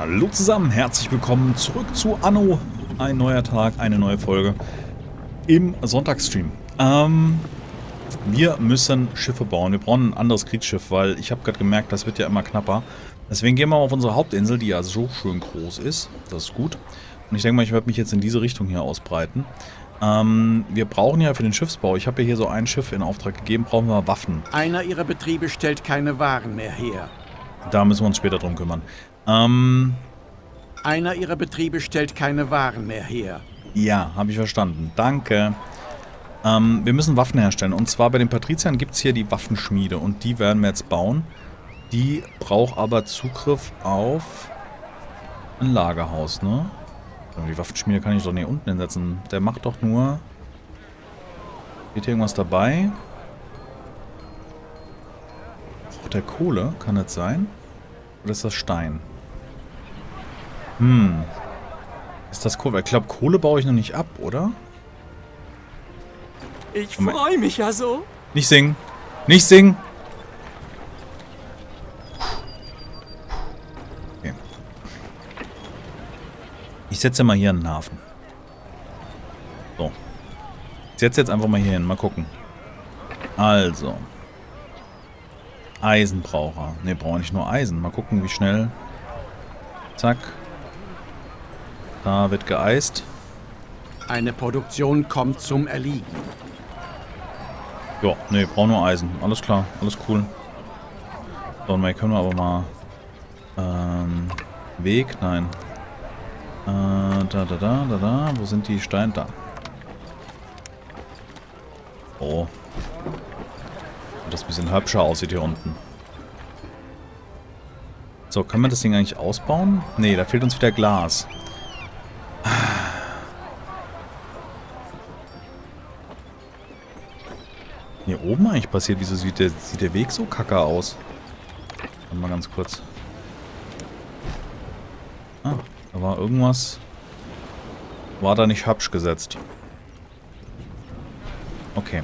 Hallo zusammen, herzlich willkommen zurück zu Anno. Ein neuer Tag, eine neue Folge im Sonntagsstream. Wir müssen Schiffe bauen. Wir brauchen ein anderes Kriegsschiff, weil ich habe gerade gemerkt, das wird ja immer knapper. Deswegen gehen wir mal auf unsere Hauptinsel, die ja so schön groß ist. Das ist gut. Und ich denke mal, ich werde mich jetzt in diese Richtung hier ausbreiten. Wir brauchen ja für den Schiffsbau, ich habe ja hier so ein Schiff in Auftrag gegeben, brauchen wir Waffen. Einer ihrer Betriebe stellt keine Waren mehr her. Da müssen wir uns später drum kümmern. Einer ihrer Betriebe stellt keine Waren mehr her. Ja, habe ich verstanden. Danke. Wir müssen Waffen herstellen. Und zwar bei den Patriziern gibt es hier die Waffenschmiede. Und die werden wir jetzt bauen. Die braucht aber Zugriff auf ein Lagerhaus, ne? Die Waffenschmiede kann ich doch nicht unten hinsetzen. Der macht doch nur... Geht hier irgendwas dabei? Braucht der Kohle? Kann das sein? Oder ist das Stein? Hm. Ist das Kohle? Ich glaube, Kohle baue ich noch nicht ab, oder? Ich freue mich ja so. Nicht singen. Nicht singen. Okay. Ich setze mal hier einen Hafen. So. Ich setze jetzt einfach mal hier hin. Mal gucken. Also. Eisenbraucher. Ne, brauche ich nicht nur Eisen. Mal gucken, wie schnell. Zack. Da wird geeist. Eine Produktion kommt zum Erliegen. Ja, ne, brauche nur Eisen. Alles klar, alles cool. So, und mal können wir aber mal... Weg? Nein. Da. Wo sind die Steine? Da. Oh. Das ein bisschen hübscher aussieht hier unten. So, kann man das Ding eigentlich ausbauen? Ne, da fehlt uns wieder Glas. Hier oben eigentlich passiert? Wieso sieht der Weg so kacke aus? Mal ganz kurz. Ah, da war irgendwas. War da nicht hübsch gesetzt. Okay.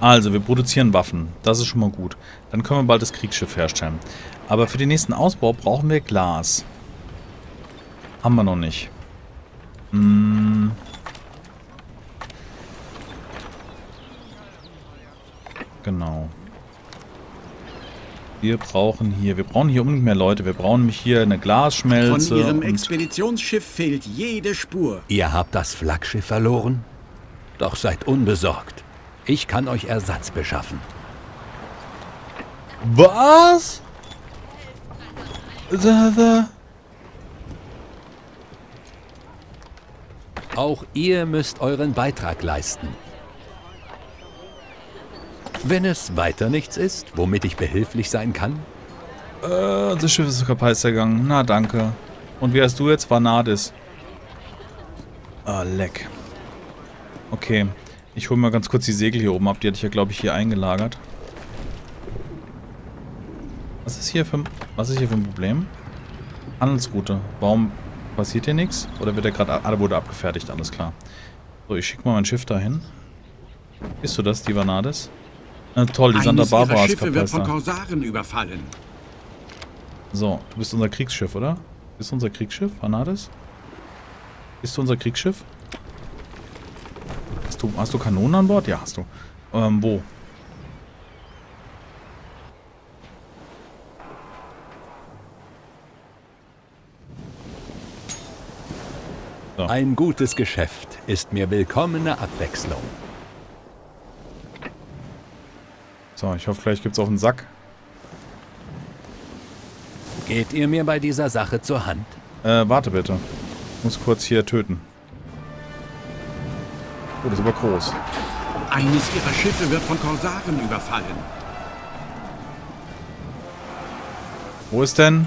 Also, wir produzieren Waffen. Das ist schon mal gut. Dann können wir bald das Kriegsschiff herstellen. Aber für den nächsten Ausbau brauchen wir Glas. Haben wir noch nicht. Hm. Genau. Wir brauchen hier unbedingt mehr Leute. Wir brauchen nämlich hier eine Glasschmelze. Von Ihrem Expeditionsschiff fehlt jede Spur. Ihr habt das Flaggschiff verloren? Doch seid unbesorgt. Ich kann euch Ersatz beschaffen. Was? Auch ihr müsst euren Beitrag leisten. Wenn es weiter nichts ist, womit ich behilflich sein kann? Das Schiff ist sogar kaputt gegangen. Na, danke. Und wie heißt du jetzt? Vanadis. Ah, leck. Okay. Ich hole mal ganz kurz die Segel hier oben ab. Die hatte ich ja, glaube ich, hier eingelagert. Was ist hier für ein Problem? Handelsroute. Warum passiert hier nichts? Oder wird er gerade... Ah, wurde abgefertigt. Alles klar. So, ich schicke mal mein Schiff dahin. Bist du das, die Vanadis? Na toll, die Santa Barbara ist kaputt. Eines ihrer Schiffe wird von Korsaren überfallen. So, du bist unser Kriegsschiff, oder? Bist du unser Kriegsschiff, Vanadis? Bist du unser Kriegsschiff? Hast du Kanonen an Bord? Ja, hast du. Wo? So. Ein gutes Geschäft ist mir willkommene Abwechslung. So, ich hoffe, gleich gibt's auf den Sack. Geht ihr mir bei dieser Sache zur Hand? Warte bitte. Ich muss kurz hier töten. Oh, das ist aber groß. Eines ihrer Schiffe wird von Korsaren überfallen. Wo ist denn?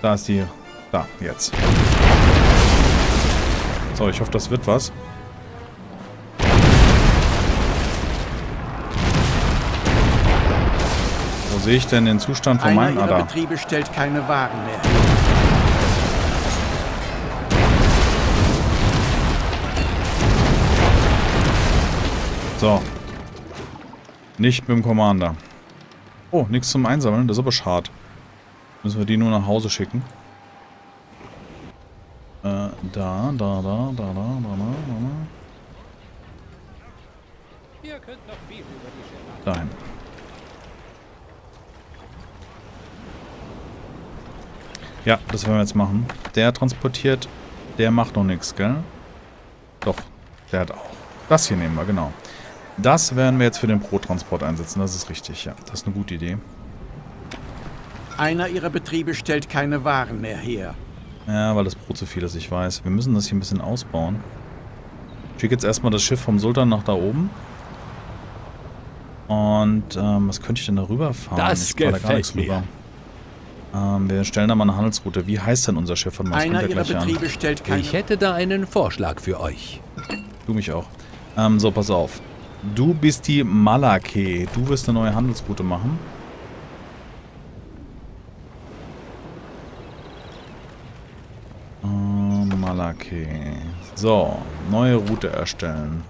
Da ist die... Da, jetzt. So, ich hoffe, das wird was. Sehe ich denn den Zustand von meinem Ader? Einer ihrer Betriebe stellt keine Waren mehr. So. Nicht mit dem Commander. Oh, nichts zum Einsammeln. Das ist aber schade. Müssen wir die nur nach Hause schicken. Da. Ihr könnt noch viel über die Schiffe. Dahin. Ja, das werden wir jetzt machen. Der transportiert, der macht noch nichts, gell? Doch, der hat auch. Das hier nehmen wir, genau. Das werden wir jetzt für den Pro-Transport einsetzen, das ist richtig, ja. Das ist eine gute Idee. Einer ihrer Betriebe stellt keine Waren mehr her. Ja, weil das Brot zu viel ist, ich weiß. Wir müssen das hier ein bisschen ausbauen. Ich schicke jetzt erstmal das Schiff vom Sultan nach da oben. Und was könnte ich denn da rüberfahren? Das geht da gar nichts rüber. Wir stellen da mal eine Handelsroute. Wie heißt denn unser Schiff? Einer ihrer Betriebe stellt keine... Ich hätte da einen Vorschlag für euch. Du mich auch. So, pass auf. Du bist die Malakka. Du wirst eine neue Handelsroute machen. Okay. So, neue Route erstellen.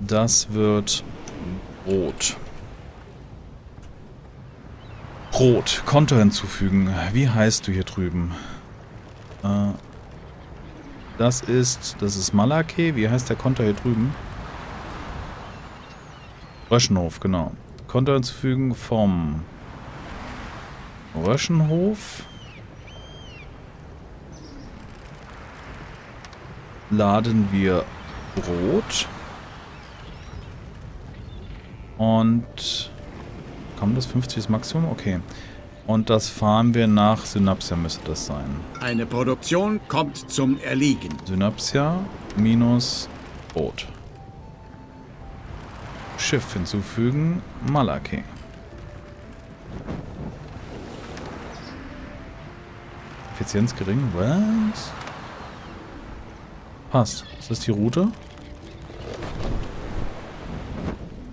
Das wird Brot. Brot. Konto hinzufügen. Wie heißt du hier drüben? Das ist Malakka. Wie heißt der Konto hier drüben? Röschenhof, genau. Konto hinzufügen vom Röschenhof. Laden wir Brot. Und kommt das 50 Maximum? Okay. Und das fahren wir nach Synapsia, müsste das sein. Eine Produktion kommt zum Erliegen. Synapsia minus Brot. Schiff hinzufügen. Malakka. Effizienz gering. Was? Passt. Ist das die Route?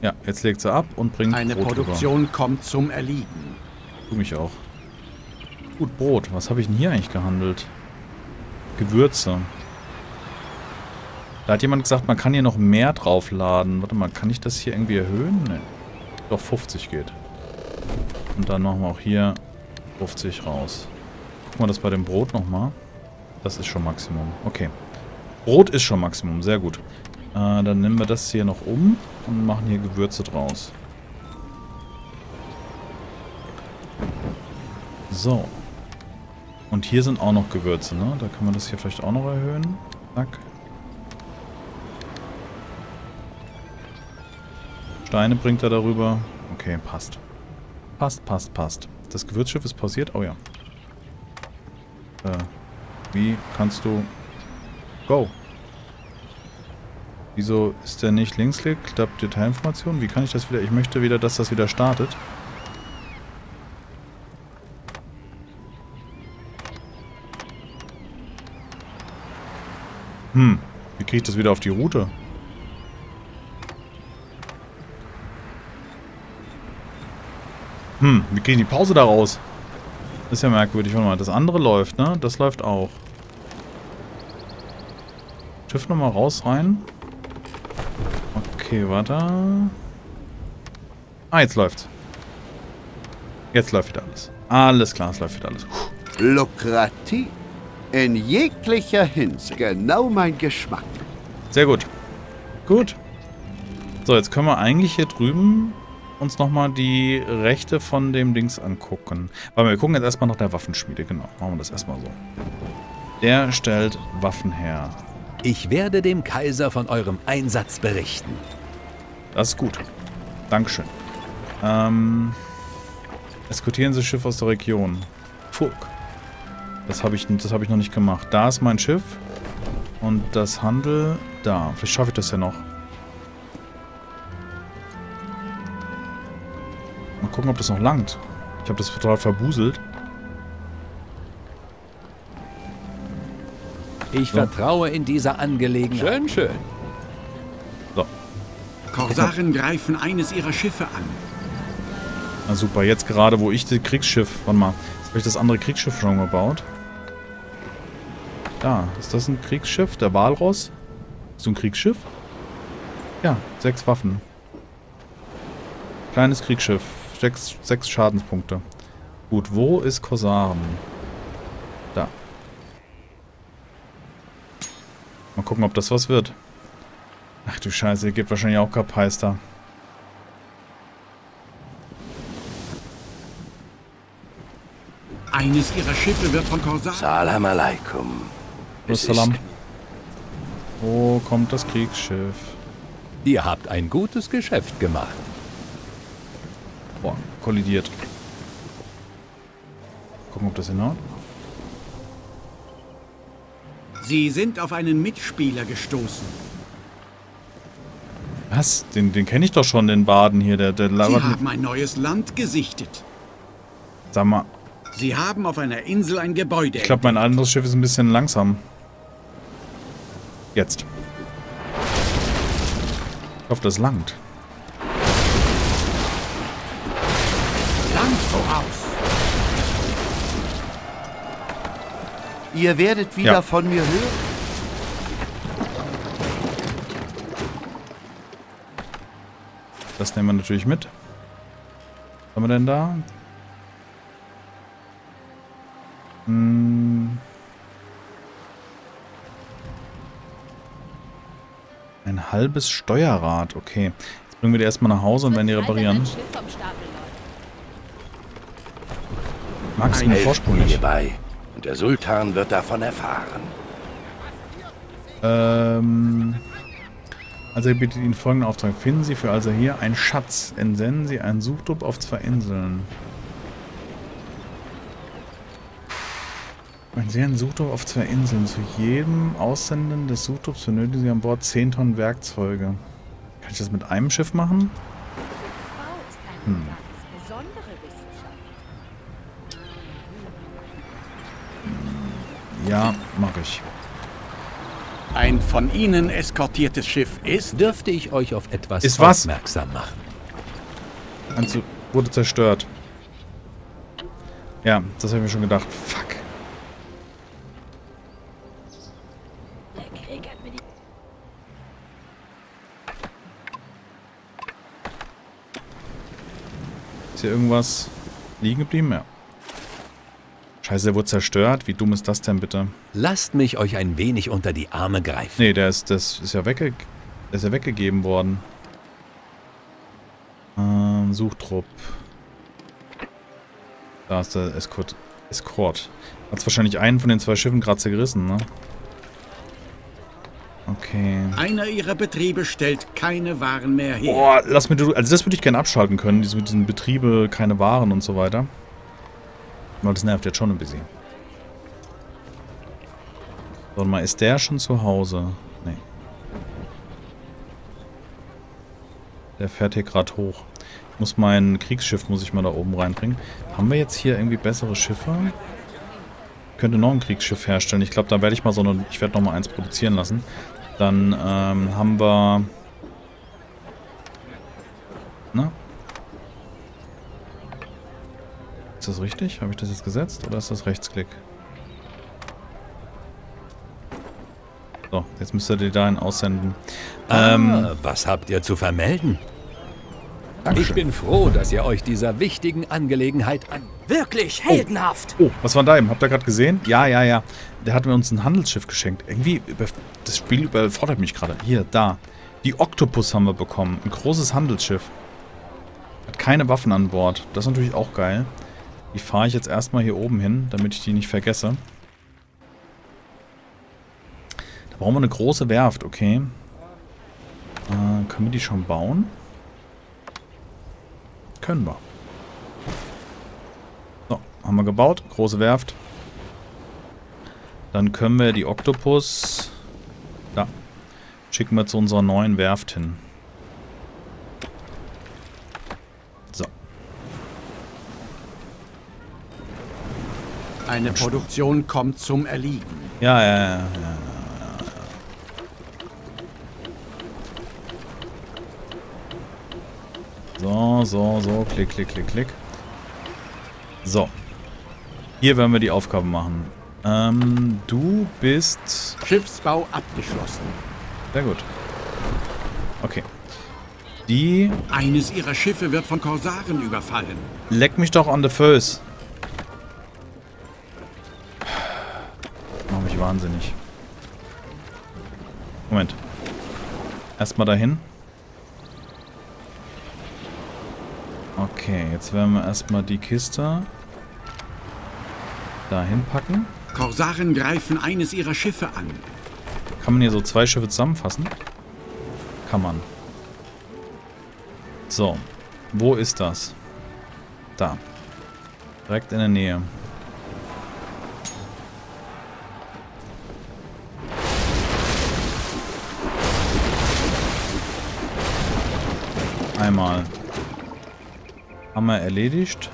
Ja, jetzt legt sie ab und bringt Brot. Eine Produktion kommt zum Erliegen. Tu mich auch. Gut, Brot. Was habe ich denn hier eigentlich gehandelt? Gewürze. Da hat jemand gesagt, man kann hier noch mehr draufladen. Warte mal, kann ich das hier irgendwie erhöhen? Ne. Doch, 50 geht. Und dann machen wir auch hier 50 raus. Gucken wir das bei dem Brot nochmal. Das ist schon Maximum. Okay. Brot ist schon Maximum, sehr gut. Dann nehmen wir das hier noch um und machen hier Gewürze draus. So. Und hier sind auch noch Gewürze, ne? Da kann man das hier vielleicht auch noch erhöhen. Zack. Steine bringt er darüber. Okay, passt. Passt, passt, passt. Das Gewürzschiff ist pausiert? Oh ja. Wie kannst du... Go! Wieso ist der nicht Linksklick? Klappt Detailinformation? Wie kann ich das wieder? Ich möchte wieder, dass das wieder startet. Wie kriege ich das wieder auf die Route? Wie kriege ich die Pause da raus? Das ist ja merkwürdig. Warte mal, das andere läuft, ne? Das läuft auch. Schiff nochmal raus, rein. Okay, warte. Ah, jetzt läuft's. Jetzt läuft wieder alles. Alles klar, es läuft wieder alles. Puh. Lukrativ. In jeglicher Hinsicht. Genau mein Geschmack. Sehr gut. Gut. So, jetzt können wir eigentlich hier drüben uns nochmal die Rechte von dem Dings angucken. Weil wir gucken jetzt erstmal nach der Waffenschmiede. Genau, machen wir das erstmal so. Der stellt Waffen her. Ich werde dem Kaiser von eurem Einsatz berichten. Das ist gut. Dankeschön. Eskortieren Sie Schiff aus der Region. Fuck. Das hab ich noch nicht gemacht. Da ist mein Schiff. Und das Handel da. Vielleicht schaffe ich das ja noch. Mal gucken, ob das noch langt. Ich habe das total verbuselt. Ich vertraue in dieser Angelegenheit. Schön, schön. So. Korsaren greifen eines ihrer Schiffe an. Na super, jetzt gerade, wo ich das Kriegsschiff... Warte mal, jetzt habe ich das andere Kriegsschiff schon gebaut. Ja, ist das ein Kriegsschiff? Der Walross? Ist das ein Kriegsschiff? Ja, 6 Waffen. Kleines Kriegsschiff. 6 Schadenspunkte. Gut, wo ist Korsaren? Mal gucken, ob das was wird. Ach du Scheiße, ihr gebt wahrscheinlich auch Kapheister. Eines ihrer Schiffe wird von Korsaren. Salam alaikum. Salam. Wo kommt das Kriegsschiff? Ihr habt ein gutes Geschäft gemacht. Boah, kollidiert. Gucken, ob das hinhaut. Sie sind auf einen Mitspieler gestoßen. Was? Den kenne ich doch schon, den Baden hier. Der labert. Sie haben ein neues Land gesichtet. Sag mal. Sie haben auf einer Insel ein Gebäude. Ich glaube, mein anderes Schiff ist ein bisschen langsam. Jetzt. Ich hoffe, das langt. Land voraus. Ihr werdet wieder von mir hören. Das nehmen wir natürlich mit. Was haben wir denn da? Ein halbes Steuerrad, okay. Jetzt bringen wir die erstmal nach Hause und werden die reparieren. Max, mir vorsprünglich. Und der Sultan wird davon erfahren. Also ihr bietet Ihnen folgenden Auftrag. Finden Sie für also hier einen Schatz. Entsenden Sie einen Suchtrupp auf 2 Inseln. Wenn Sie einen Suchtrupp auf 2 Inseln. Zu jedem Aussenden des Suchtrupps benötigen Sie an Bord 10 Tonnen Werkzeuge. Kann ich das mit einem Schiff machen? Ja, mache ich. Ein von Ihnen eskortiertes Schiff ist... Dürfte ich euch auf etwas aufmerksam machen? Also wurde zerstört. Ja, das habe ich mir schon gedacht. Fuck. Ist hier irgendwas liegen geblieben? Ja. Scheiße, der wurde zerstört. Wie dumm ist das denn bitte? Lasst mich euch ein wenig unter die Arme greifen. Nee, der ist ja weggegeben worden. Suchtrupp. Da ist der Escort. Hat's wahrscheinlich einen von den 2 Schiffen gerade zerrissen, ne? Okay. Einer ihrer Betriebe stellt keine Waren mehr her. Boah, lass mir du. Also das würde ich gerne abschalten können, diese mit diesen Betriebe, keine Waren und so weiter. Weil das nervt jetzt schon ein bisschen. Warte mal, ist der schon zu Hause? Nee. Der fährt hier gerade hoch. Ich muss mein Kriegsschiff, muss ich mal da oben reinbringen. Haben wir jetzt hier irgendwie bessere Schiffe? Ich könnte noch ein Kriegsschiff herstellen. Ich glaube, da werde ich mal so eine... Ich werde noch mal eins produzieren lassen. Dann haben wir... Na? Ist das richtig? Habe ich das jetzt gesetzt? Oder ist das Rechtsklick? So, jetzt müsst ihr die dahin aussenden. Was habt ihr zu vermelden? Dankeschön. Ich bin froh, dass ihr euch dieser wichtigen Angelegenheit an... Wirklich heldenhaft! Oh, was war da eben? Habt ihr gerade gesehen? Ja. Der hat mir uns ein Handelsschiff geschenkt. Irgendwie, das Spiel überfordert mich gerade. Hier, da. Die Oktopus haben wir bekommen. Ein großes Handelsschiff. Hat keine Waffen an Bord. Das ist natürlich auch geil. Die fahre ich jetzt erstmal hier oben hin, damit ich die nicht vergesse. Da brauchen wir eine große Werft, okay. Können wir die schon bauen? Können wir. So, haben wir gebaut. Große Werft. Dann können wir die Oktopus... Da. Schicken wir zu unserer neuen Werft hin. Eine Produktion kommt zum Erliegen. Ja. So. Klick. So. Hier werden wir die Aufgaben machen. Du bist... Schiffsbau abgeschlossen. Sehr gut. Okay. Die... Eines ihrer Schiffe wird von Korsaren überfallen. Leck mich doch on the first. Wahnsinnig. Moment. Erstmal dahin. Okay, jetzt werden wir erstmal die Kiste dahin packen. Korsaren greifen eines ihrer Schiffe an. Kann man hier so zwei Schiffe zusammenfassen? Kann man. So. Wo ist das? Da. Direkt in der Nähe. Einmal. Haben wir erledigt.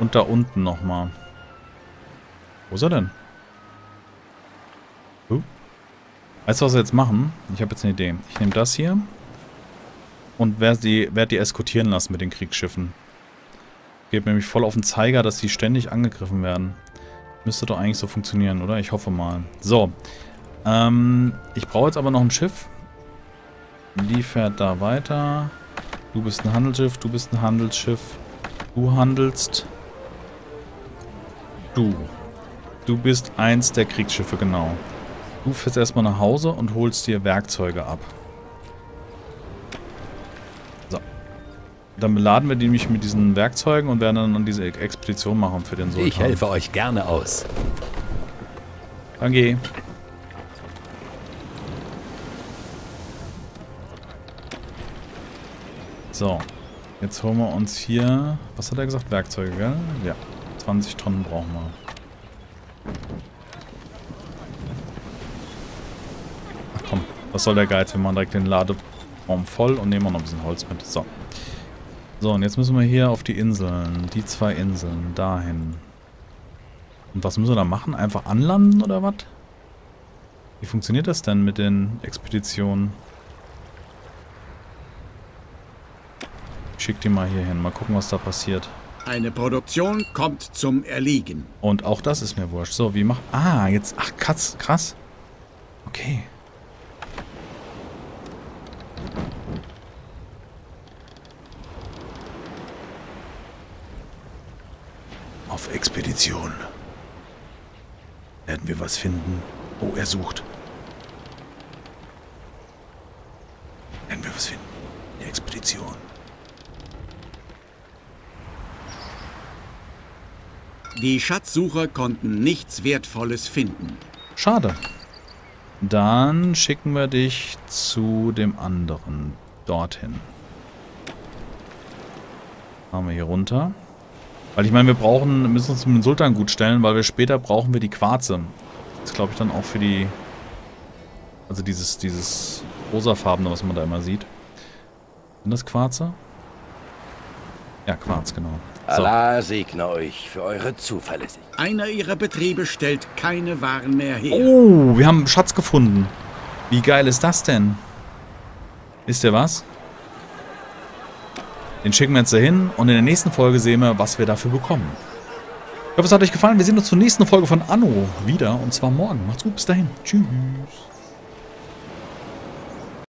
Und da unten nochmal. Wo ist er denn? Weißt du, was wir jetzt machen? Ich habe jetzt eine Idee. Ich nehme das hier. Und werd die eskortieren lassen mit den Kriegsschiffen. Geht nämlich voll auf den Zeiger, dass die ständig angegriffen werden. Müsste doch eigentlich so funktionieren, oder? Ich hoffe mal. So. Ich brauche jetzt aber noch ein Schiff. Die fährt da weiter. Du bist ein Handelsschiff, du bist ein Handelsschiff. Du handelst. Du. Du bist eins der Kriegsschiffe, genau. Du fährst erstmal nach Hause und holst dir Werkzeuge ab. So. Dann beladen wir die nämlich mit diesen Werkzeugen und werden dann diese Expedition machen für den Sultan. Ich helfe euch gerne aus. Danke. So. Jetzt holen wir uns hier... Was hat er gesagt? Werkzeuge, gell? Ja. 20 Tonnen brauchen wir. Ach komm, was soll der Geiz? Wir machen direkt den Laderaum voll und nehmen auch noch ein bisschen Holz mit. So. So, und jetzt müssen wir hier auf die Inseln. Die zwei Inseln. Dahin. Und was müssen wir da machen? Einfach anlanden oder was? Wie funktioniert das denn mit den Expeditionen? Ich schick die mal hier hin. Mal gucken, was da passiert. Eine Produktion kommt zum Erliegen. Und auch das ist mir wurscht. So, wie macht... Ah, jetzt... Ach, krass. Okay. Auf Expedition. Werden wir was finden? Oh, er sucht. Werden wir was finden? Die Expedition. Die Schatzsucher konnten nichts Wertvolles finden. Schade. Dann schicken wir dich zu dem anderen. Dorthin. Fahren wir hier runter. Weil ich meine, wir müssen uns mit dem Sultan gut stellen, weil wir später brauchen wir die Quarze. Das glaube ich dann auch für die... Also dieses rosafarbene, was man da immer sieht. Sind das Quarze? Ja, Quarz, genau. So. Allah segne euch für eure Zuverlässigkeit. Einer ihrer Betriebe stellt keine Waren mehr her. Oh, wir haben einen Schatz gefunden. Wie geil ist das denn? Wisst ihr was? Den schicken wir jetzt dahin und in der nächsten Folge sehen wir, was wir dafür bekommen. Ich hoffe, es hat euch gefallen. Wir sehen uns zur nächsten Folge von Anno wieder und zwar morgen. Macht's gut, bis dahin. Tschüss.